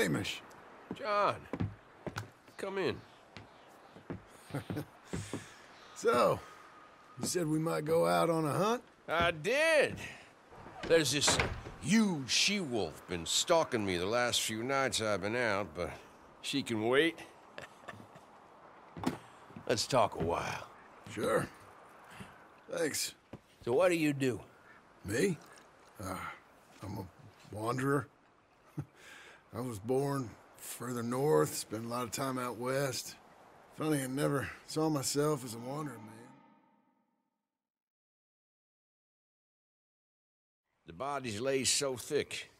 Hamish. John, come in. So, you said we might go out on a hunt? I did. There's this huge she-wolf been stalking me the last few nights I've been out, but she can wait. Let's talk a while. Sure. Thanks. So what do you do? Me? I'm a wanderer. I was born further north, spent a lot of time out west. Funny, I never saw myself as a wandering man. The bodies lay so thick,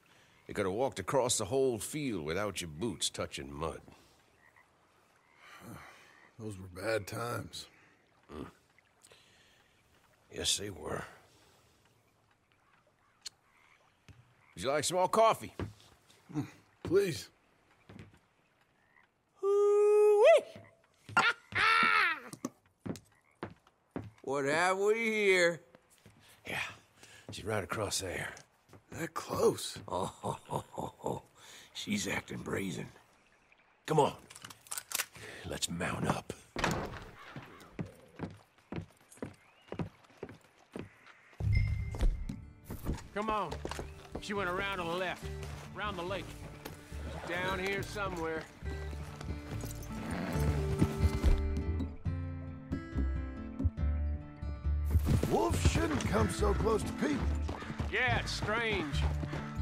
you could have walked across the whole field without your boots touching mud. Those were bad times. Mm. Yes, they were. Would you like some more coffee? Please. Hoo-wee! What have we here? Yeah, she's right across there. That close? Oh, ho, ho, ho, ho. She's acting brazen. Come on. Let's mount up. Come on. She went around to the left, around the lake. She's down here somewhere. Wolves shouldn't come so close to people. Yeah, it's strange.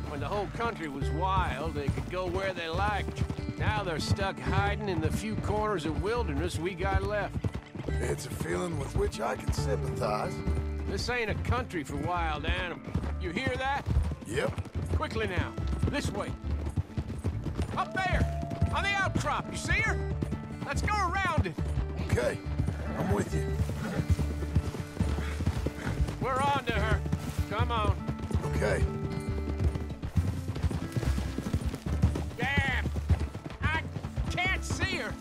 When the whole country was wild, they could go where they liked. Now they're stuck hiding in the few corners of wilderness we got left. It's a feeling with which I can sympathize. This ain't a country for wild animals. You hear that? Yep. Quickly now. This way. Up there! On the outcrop, you see her? Let's go around it. Okay. I'm with you. We're on to her. Come on. Okay. Damn! I can't see her.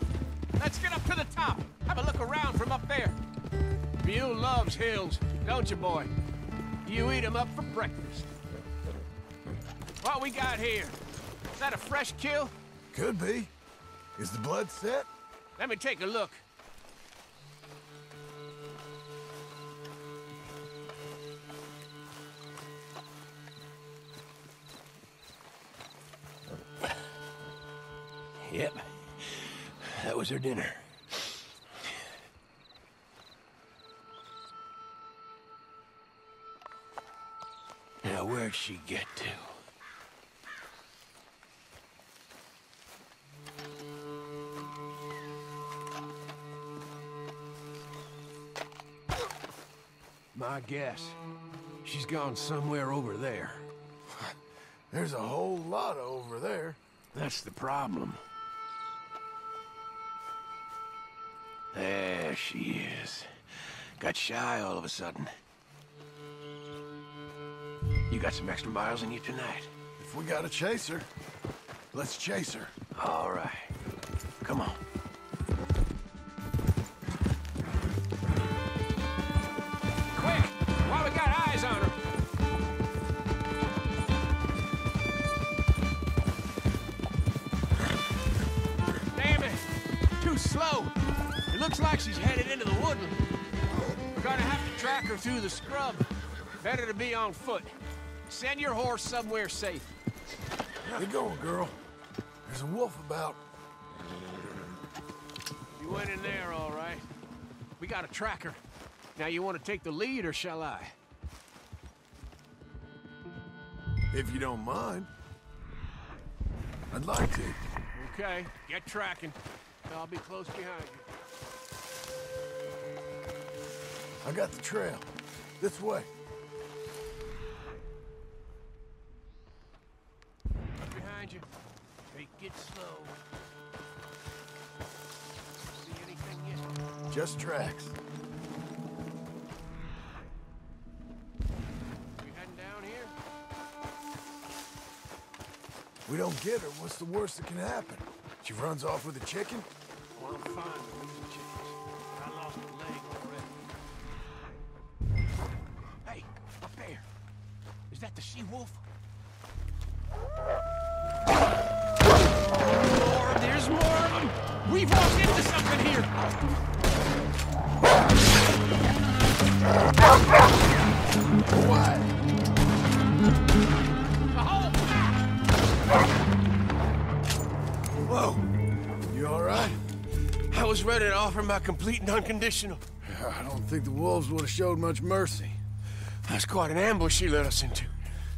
Let's get up to the top. Have a look around from up there. You loves hills, don't you, boy? You eat them up for breakfast. What we got here? Is that a fresh kill? Could be. Is the blood set? Let me take a look. Yep. That was her dinner. Now, where'd she get to? My guess, she's gone somewhere over there. There's a whole lot over there. That's the problem. There she is. Got shy all of a sudden. You got some extra miles in you tonight. If we gotta chase her, let's chase her. All right. Come on. She's headed into the woodland. We're gonna have to track her through the scrub. Better to be on foot. Send your horse somewhere safe. How's it going, girl? There's a wolf about. You went in there, all right. We gotta track her. Now, you want to take the lead, or shall I? If you don't mind. I'd like to. Okay, get tracking. I'll be close behind you. I got the trail. This way. Up behind you. Take it slow. See anything yet? Just tracks. We heading down here? We don't get her. What's the worst that can happen? She runs off with a chicken? Well, I'm fine with the chickens. I lost a leg already. Is that the she-wolf? We've walked into something here! What? The whole pack! Whoa! You alright? I was ready to offer my complete and unconditional. I don't think the wolves would have showed much mercy. That's quite an ambush she led us into.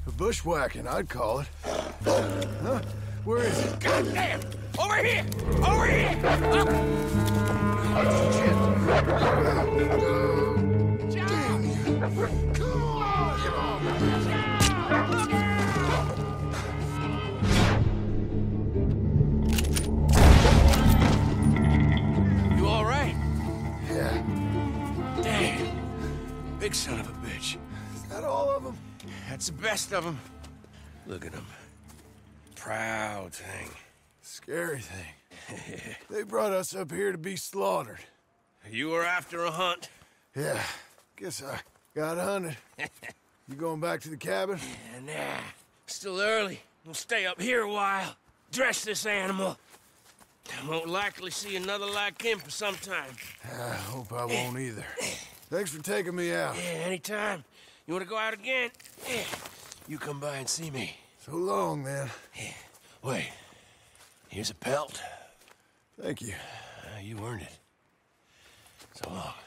A bushwhacking, I'd call it. Huh? Where is it? Goddamn! Over here! Over here! Oh, shit. Damn you. Come on! John! You all right? Yeah. Damn. Big son of a bitch. Is that all of them? That's the best of them. Look at him. Proud thing. Scary thing. They brought us up here to be slaughtered. You were after a hunt? Yeah, guess I got hunted. You going back to the cabin? Yeah, nah. Still early. We'll stay up here a while. Dress this animal. I won't likely see another like him for some time. I hope I won't either. Thanks for taking me out. Yeah, anytime. You want to go out again? Yeah. You come by and see me. So long, then. Yeah. Wait. Here's a pelt. Thank you. You earned it. So long.